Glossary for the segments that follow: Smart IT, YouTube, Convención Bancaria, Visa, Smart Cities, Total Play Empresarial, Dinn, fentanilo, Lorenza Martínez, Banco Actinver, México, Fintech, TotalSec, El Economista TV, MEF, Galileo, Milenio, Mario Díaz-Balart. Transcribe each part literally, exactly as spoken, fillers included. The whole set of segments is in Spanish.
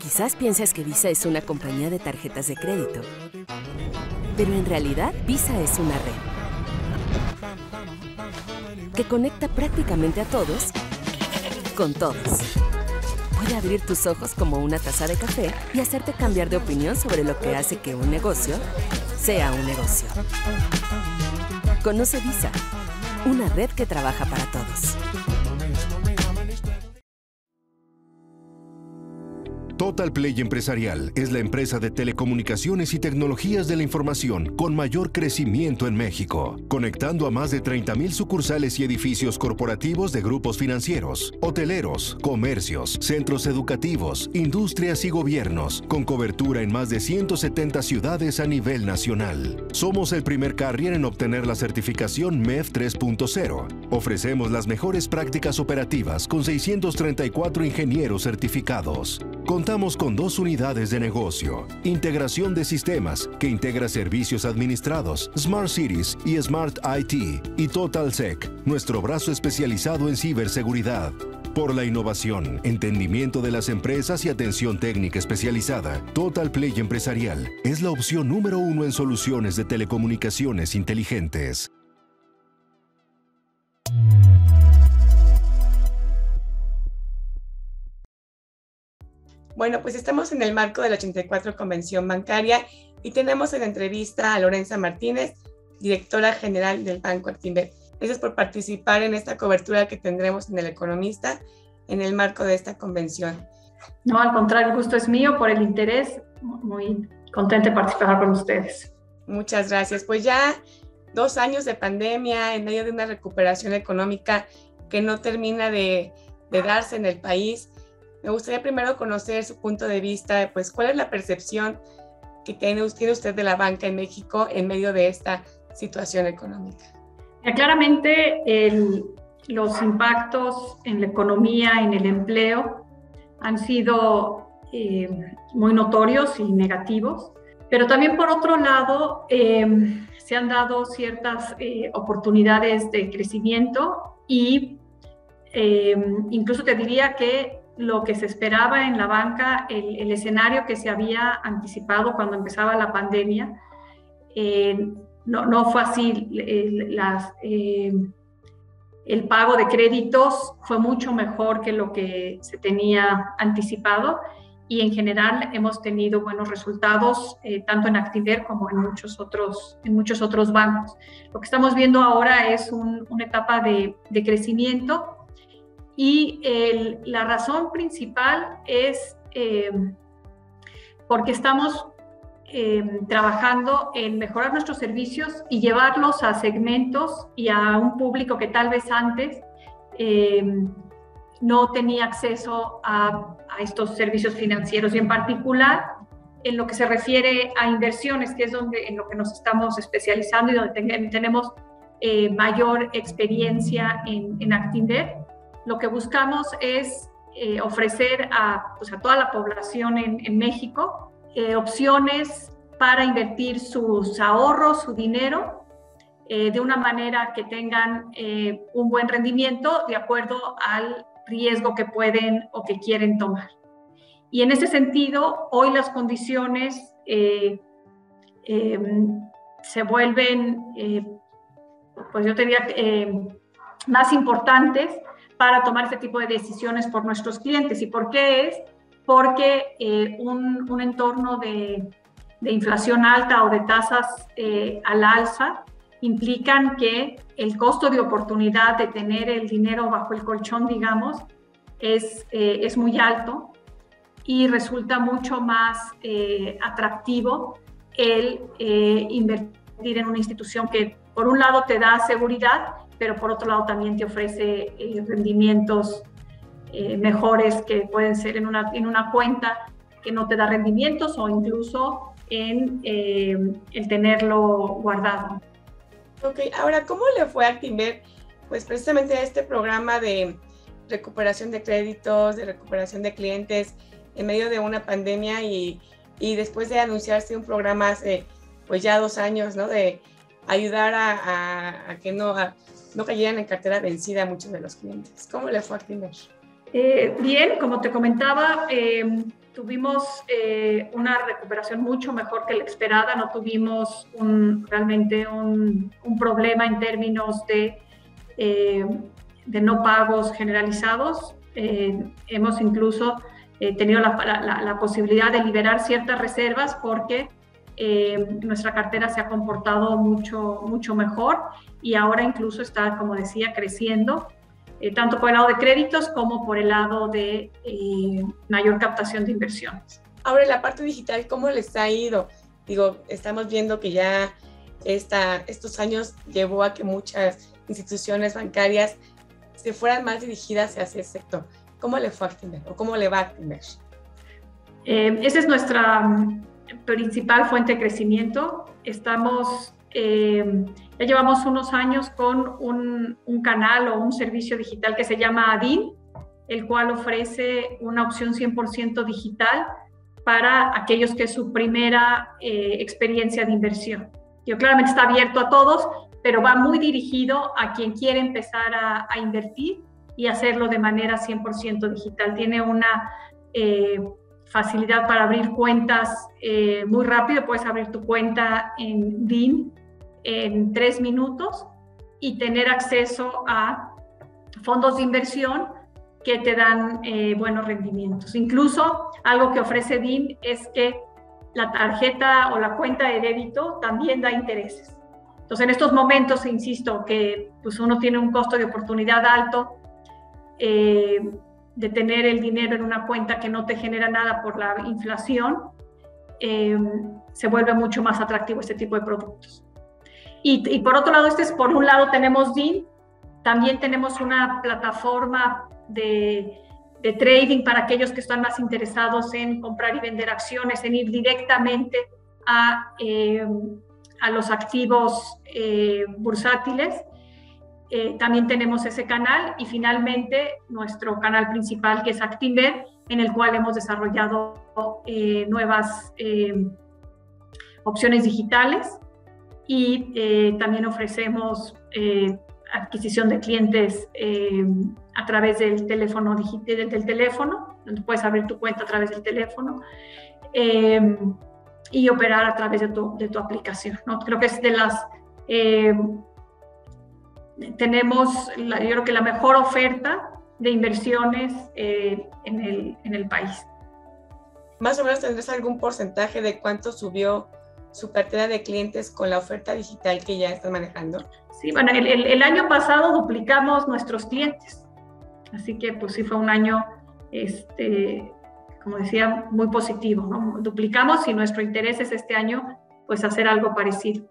Quizás pienses que Visa es una compañía de tarjetas de crédito, pero en realidad Visa es una red que conecta prácticamente a todos con todos. Puede abrir tus ojos como una taza de café y hacerte cambiar de opinión sobre lo que hace que un negocio sea un negocio. Conoce Visa, una red que trabaja para todos. Total Play Empresarial es la empresa de telecomunicaciones y tecnologías de la información con mayor crecimiento en México, conectando a más de treinta mil sucursales y edificios corporativos de grupos financieros, hoteleros, comercios, centros educativos, industrias y gobiernos, con cobertura en más de ciento setenta ciudades a nivel nacional. Somos el primer carrier en obtener la certificación MEF tres punto cero. Ofrecemos las mejores prácticas operativas con seiscientos treinta y cuatro ingenieros certificados. Contamos con dos unidades de negocio, integración de sistemas, que integra servicios administrados, Smart Cities y Smart I T, y TotalSec, nuestro brazo especializado en ciberseguridad. Por la innovación, entendimiento de las empresas y atención técnica especializada, Total Play Empresarial es la opción número uno en soluciones de telecomunicaciones inteligentes. Bueno, pues estamos en el marco de la ochenta y cuatro Convención Bancaria y tenemos en entrevista a Lorenza Martínez, directora general del Banco Actinver. Gracias por participar en esta cobertura que tendremos en El Economista en el marco de esta convención. No, al contrario, el gusto es mío por el interés. Muy contenta de participar con ustedes. Muchas gracias. Pues ya dos años de pandemia, en medio de una recuperación económica que no termina de, de darse en el país. Me gustaría primero conocer su punto de vista, pues cuál es la percepción que tiene usted de la banca en México en medio de esta situación económica. Claramente el, los impactos en la economía, en el empleo, han sido eh, muy notorios y negativos, pero también por otro lado eh, se han dado ciertas eh, oportunidades de crecimiento y eh, incluso te diría que lo que se esperaba en la banca, el, el escenario que se había anticipado cuando empezaba la pandemia, eh, no, no fue así. El, las, eh, el pago de créditos fue mucho mejor que lo que se tenía anticipado y en general hemos tenido buenos resultados eh, tanto en Actinver como en muchos, otros, en muchos otros bancos. Lo que estamos viendo ahora es un, una etapa de, de crecimiento. Y el, la razón principal es eh, porque estamos eh, trabajando en mejorar nuestros servicios y llevarlos a segmentos y a un público que tal vez antes eh, no tenía acceso a, a estos servicios financieros y en particular en lo que se refiere a inversiones, que es donde, en lo que nos estamos especializando y donde ten, tenemos eh, mayor experiencia en, en Actinver. Lo que buscamos es eh, ofrecer a, pues a toda la población en, en México eh, opciones para invertir sus ahorros, su dinero, eh, de una manera que tengan eh, un buen rendimiento de acuerdo al riesgo que pueden o que quieren tomar. Y en ese sentido, hoy las condiciones eh, eh, se vuelven, eh, pues yo te diría, eh, más importantes para tomar este tipo de decisiones por nuestros clientes. ¿Y por qué es? Porque eh, un, un entorno de, de inflación alta o de tasas eh, al alza implican que el costo de oportunidad de tener el dinero bajo el colchón, digamos, es, eh, es muy alto y resulta mucho más eh, atractivo el eh, invertir en una institución que por un lado te da seguridad, pero por otro lado también te ofrece eh, rendimientos eh, mejores que pueden ser en una, en una cuenta que no te da rendimientos o incluso en eh, el tenerlo guardado. Ok, ahora, ¿cómo le fue a Actinver? Pues precisamente a este programa de recuperación de créditos, de recuperación de clientes en medio de una pandemia y, y después de anunciarse un programa hace pues ya dos años, ¿no? De ayudar a, a, a que no... A, no cayeran en cartera vencida a muchos de los clientes. ¿Cómo le fue a Actinver? Eh, bien, como te comentaba, eh, tuvimos eh, una recuperación mucho mejor que la esperada. No tuvimos un, realmente un, un problema en términos de, eh, de no pagos generalizados. Eh, hemos incluso eh, tenido la, la, la posibilidad de liberar ciertas reservas porque eh, nuestra cartera se ha comportado mucho, mucho mejor y ahora incluso está, como decía, creciendo. Eh, tanto por el lado de créditos como por el lado de eh, mayor captación de inversiones. Ahora, la parte digital, ¿cómo les ha ido? Digo, estamos viendo que ya esta, estos años llevó a que muchas instituciones bancarias se fueran más dirigidas hacia ese sector. ¿Cómo le fue a Actinver o cómo le va a Actinver? Eh, esa es nuestra principal fuente de crecimiento. Estamos... Eh, ya llevamos unos años con un, un canal o un servicio digital que se llama Dinn, el cual ofrece una opción cien por ciento digital para aquellos que es su primera eh, experiencia de inversión. Yo, claramente está abierto a todos, pero va muy dirigido a quien quiere empezar a, a invertir y hacerlo de manera cien por ciento digital. Tiene una eh, facilidad para abrir cuentas eh, muy rápido. Puedes abrir tu cuenta en Dinn en tres minutos y tener acceso a fondos de inversión que te dan eh, buenos rendimientos. Incluso algo que ofrece Dinn es que la tarjeta o la cuenta de débito también da intereses. Entonces, en estos momentos, insisto, que pues uno tiene un costo de oportunidad alto eh, de tener el dinero en una cuenta que no te genera nada por la inflación, eh, se vuelve mucho más atractivo este tipo de productos. Y, y por otro lado, este es, por un lado tenemos Dinn, también tenemos una plataforma de, de trading para aquellos que están más interesados en comprar y vender acciones, en ir directamente a, eh, a los activos eh, bursátiles. Eh, también tenemos ese canal y finalmente nuestro canal principal, que es Actinver, en el cual hemos desarrollado eh, nuevas eh, opciones digitales. Y eh, también ofrecemos eh, adquisición de clientes eh, a través del teléfono digital, del teléfono, donde puedes abrir tu cuenta a través del teléfono eh, y operar a través de tu, de tu aplicación, ¿no? Creo que es de las... Eh, tenemos, la, yo creo que la mejor oferta de inversiones eh, en, el, en el país. ¿Más o menos tendrás algún porcentaje de cuánto subió su cartera de clientes con la oferta digital que ya están manejando? Sí, bueno, el, el, el año pasado duplicamos nuestros clientes, así que pues sí fue un año, este, como decía, muy positivo, ¿no? Duplicamos y nuestro interés es este año pues hacer algo parecido.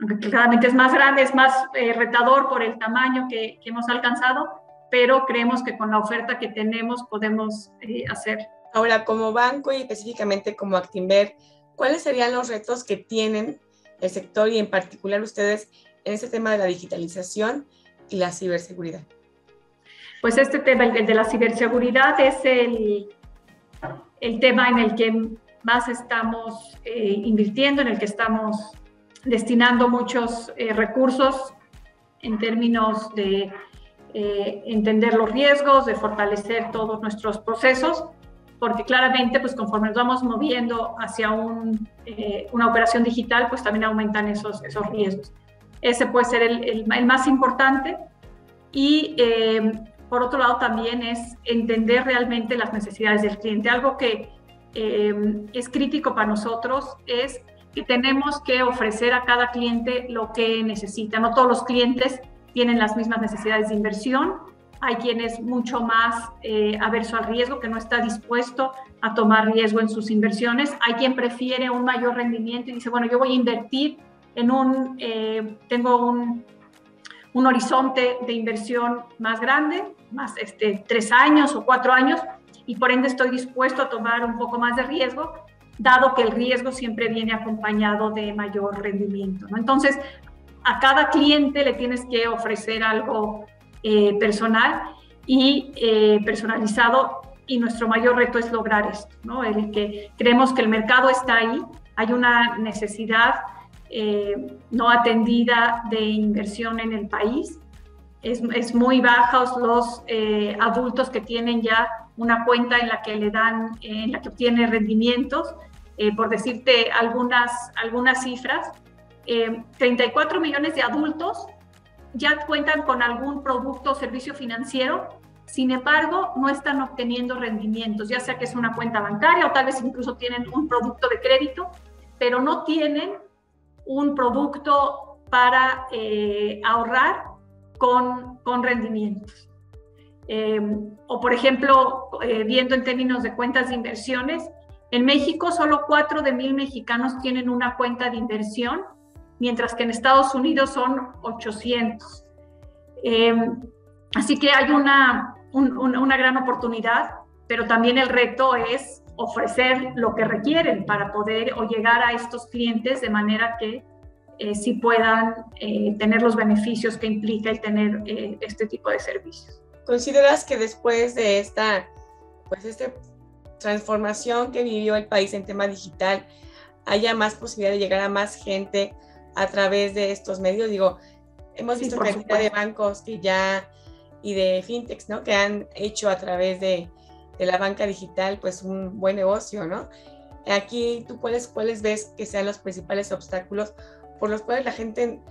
Aunque claramente es más grande, es más eh, retador por el tamaño que, que hemos alcanzado, pero creemos que con la oferta que tenemos podemos eh, hacer. Ahora, como banco y específicamente como Actinver, ¿cuáles serían los retos que tienen el sector y en particular ustedes en este tema de la digitalización y la ciberseguridad? Pues este tema, el de la ciberseguridad, es el, el tema en el que más estamos eh, invirtiendo, en el que estamos destinando muchos eh, recursos en términos de eh, entender los riesgos, de fortalecer todos nuestros procesos, porque claramente, pues conforme nos vamos moviendo hacia un, eh, una operación digital, pues también aumentan esos, esos riesgos. Ese puede ser el, el, el más importante. Y eh, por otro lado también es entender realmente las necesidades del cliente. Algo que eh, es crítico para nosotros es que tenemos que ofrecer a cada cliente lo que necesita. No todos los clientes tienen las mismas necesidades de inversión. Hay quien es mucho más eh, averso al riesgo, que no está dispuesto a tomar riesgo en sus inversiones. Hay quien prefiere un mayor rendimiento y dice, bueno, yo voy a invertir en un, eh, tengo un, un horizonte de inversión más grande, más este, tres años o cuatro años, y por ende estoy dispuesto a tomar un poco más de riesgo, dado que el riesgo siempre viene acompañado de mayor rendimiento, ¿no? Entonces, a cada cliente le tienes que ofrecer algo Eh, personal y eh, personalizado, y nuestro mayor reto es lograr esto, ¿no? El que creemos que el mercado está ahí, hay una necesidad eh, no atendida de inversión en el país es, es muy bajos los eh, adultos que tienen ya una cuenta en la que le dan, eh, en la que obtiene rendimientos, eh, por decirte algunas, algunas cifras, eh, treinta y cuatro millones de adultos ya cuentan con algún producto o servicio financiero. Sin embargo, no están obteniendo rendimientos, ya sea que es una cuenta bancaria o tal vez incluso tienen un producto de crédito, pero no tienen un producto para eh, ahorrar con, con rendimientos. Eh, o, por ejemplo, eh, viendo en términos de cuentas de inversiones, en México solo cuatro de mil mexicanos tienen una cuenta de inversión, mientras que en Estados Unidos son ochocientos. Eh, así que hay una... Un, un, una gran oportunidad, pero también el reto es ofrecer lo que requieren para poder o llegar a estos clientes de manera que eh, sí puedan eh, tener los beneficios que implica el tener eh, este tipo de servicios. ¿Consideras que después de esta, pues esta transformación que vivió el país en tema digital, haya más posibilidad de llegar a más gente a través de estos medios? Digo, hemos visto cantidad sí, por supuesto, de bancos que ya... y de fintechs, ¿no? Que han hecho a través de, de la banca digital, pues, un buen negocio, ¿no? Aquí, ¿tú cuáles, cuáles ves que sean los principales obstáculos por los cuales la gente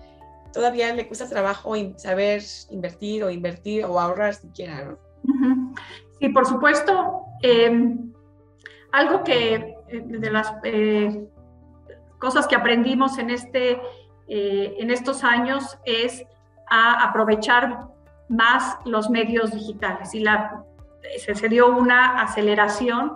todavía le cuesta trabajo saber invertir o invertir o ahorrar siquiera, ¿no? Sí, por supuesto. Eh, algo que de las eh, cosas que aprendimos en, este, eh, en estos años es a aprovechar más los medios digitales, y la, se, se dio una aceleración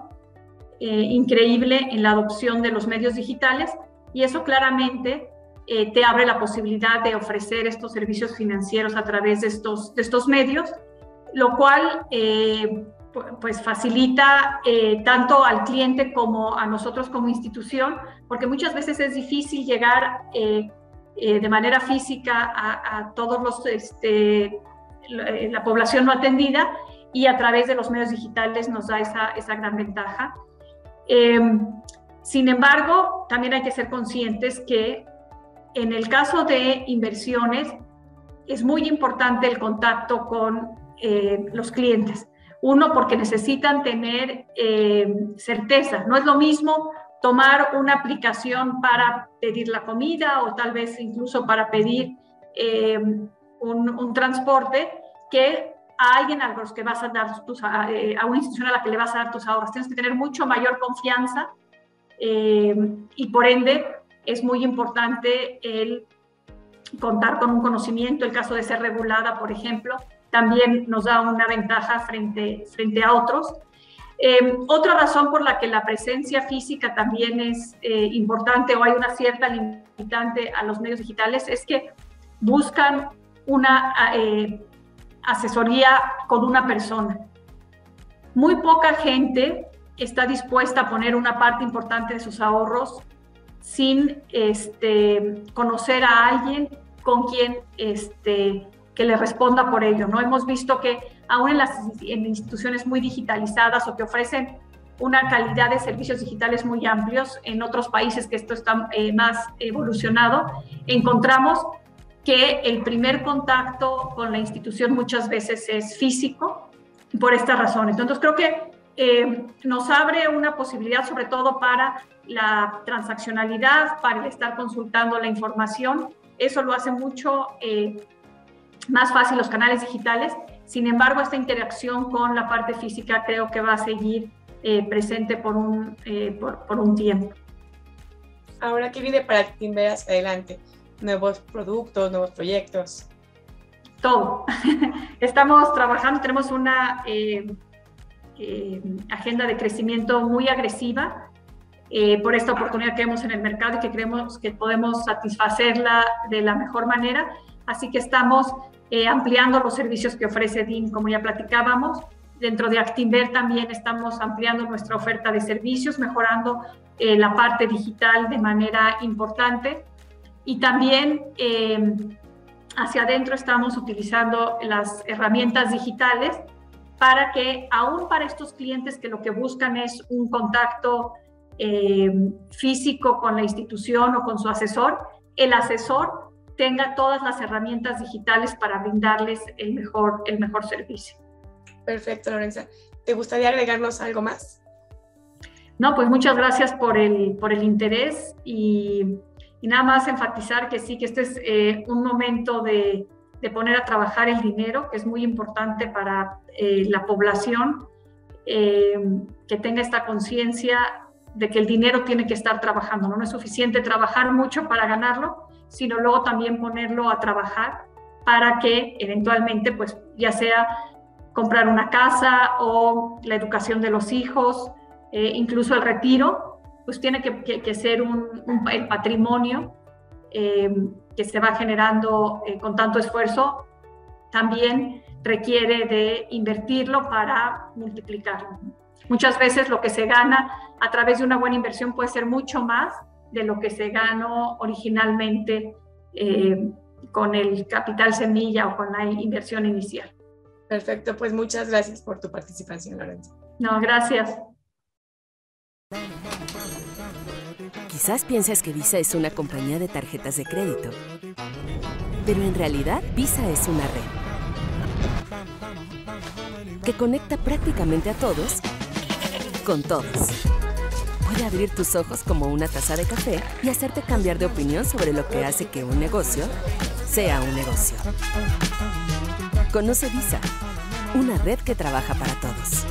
eh, increíble en la adopción de los medios digitales, y eso claramente eh, te abre la posibilidad de ofrecer estos servicios financieros a través de estos, de estos medios, lo cual eh, pues facilita eh, tanto al cliente como a nosotros como institución, porque muchas veces es difícil llegar eh, eh, de manera física a, a todos los... Este, la población no atendida, y a través de los medios digitales nos da esa, esa gran ventaja. Eh, sin embargo, también hay que ser conscientes que en el caso de inversiones es muy importante el contacto con eh, los clientes. Uno, porque necesitan tener eh, certeza. No es lo mismo tomar una aplicación para pedir la comida o tal vez incluso para pedir eh, Un, un transporte, que a alguien a los que vas a dar tus, a, a una institución a la que le vas a dar tus ahorros. Tienes que tener mucho mayor confianza eh, y por ende es muy importante el contar con un conocimiento. El caso de ser regulada, por ejemplo, también nos da una ventaja frente, frente a otros. Eh, otra razón por la que la presencia física también es eh, importante, o hay una cierta limitante a los medios digitales, es que buscan una eh, asesoría con una persona. Muy poca gente está dispuesta a poner una parte importante de sus ahorros sin este, conocer a alguien con quien este, que le responda por ello, ¿no? Hemos visto que aún en las en instituciones muy digitalizadas o que ofrecen una calidad de servicios digitales muy amplios, en otros países que esto está eh, más evolucionado, encontramos que el primer contacto con la institución muchas veces es físico, por esta razón. Entonces, creo que eh, nos abre una posibilidad, sobre todo para la transaccionalidad, para estar consultando la información. Eso lo hace mucho eh, más fácil los canales digitales. Sin embargo, esta interacción con la parte física creo que va a seguir eh, presente por un, eh, por, por un tiempo. Ahora, ¿qué viene para Actinver hacia adelante? Nuevos productos, nuevos proyectos. Todo. Estamos trabajando, tenemos una eh, eh, agenda de crecimiento muy agresiva eh, por esta oportunidad que vemos en el mercado y que creemos que podemos satisfacerla de la mejor manera. Así que estamos eh, ampliando los servicios que ofrece Dinn, como ya platicábamos. Dentro de Actinver también estamos ampliando nuestra oferta de servicios, mejorando eh, la parte digital de manera importante. Y también eh, hacia adentro estamos utilizando las herramientas digitales para que, aún para estos clientes que lo que buscan es un contacto eh, físico con la institución o con su asesor, el asesor tenga todas las herramientas digitales para brindarles el mejor, el mejor servicio. Perfecto, Lorenza. ¿Te gustaría agregarnos algo más? No, pues muchas gracias por el, por el interés y, y nada más enfatizar que sí, que este es eh, un momento de, de poner a trabajar el dinero, que es muy importante para eh, la población, eh, que tenga esta conciencia de que el dinero tiene que estar trabajando, ¿no? No es suficiente trabajar mucho para ganarlo, sino luego también ponerlo a trabajar para que eventualmente, pues ya sea comprar una casa o la educación de los hijos, eh, incluso el retiro, pues tiene que, que, que ser un, un el patrimonio eh, que se va generando eh, con tanto esfuerzo, también requiere de invertirlo para multiplicarlo. Muchas veces lo que se gana a través de una buena inversión puede ser mucho más de lo que se ganó originalmente eh, con el capital semilla o con la inversión inicial. Perfecto, pues muchas gracias por tu participación, Lorenza. No, gracias. Quizás piensas que Visa es una compañía de tarjetas de crédito, pero en realidad Visa es una red que conecta prácticamente a todos con todos. Puede abrir tus ojos como una taza de café y hacerte cambiar de opinión sobre lo que hace que un negocio sea un negocio. Conoce Visa, una red que trabaja para todos.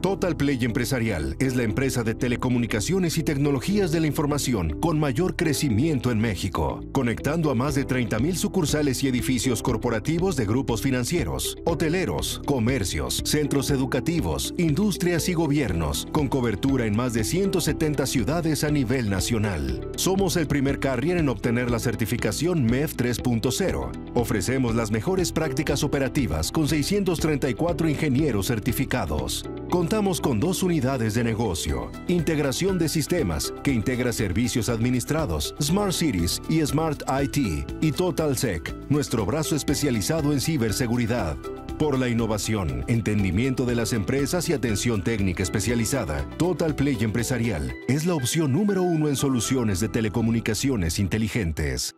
Total Play Empresarial es la empresa de telecomunicaciones y tecnologías de la información con mayor crecimiento en México, conectando a más de treinta mil sucursales y edificios corporativos de grupos financieros, hoteleros, comercios, centros educativos, industrias y gobiernos, con cobertura en más de ciento setenta ciudades a nivel nacional. Somos el primer carrier en obtener la certificación MEF tres punto cero. Ofrecemos las mejores prácticas operativas con seiscientos treinta y cuatro ingenieros certificados. Contamos con dos unidades de negocio, integración de sistemas, que integra servicios administrados, Smart Cities y Smart I T, y TotalSec, nuestro brazo especializado en ciberseguridad. Por la innovación, entendimiento de las empresas y atención técnica especializada, Total Play Empresarial es la opción número uno en soluciones de telecomunicaciones inteligentes.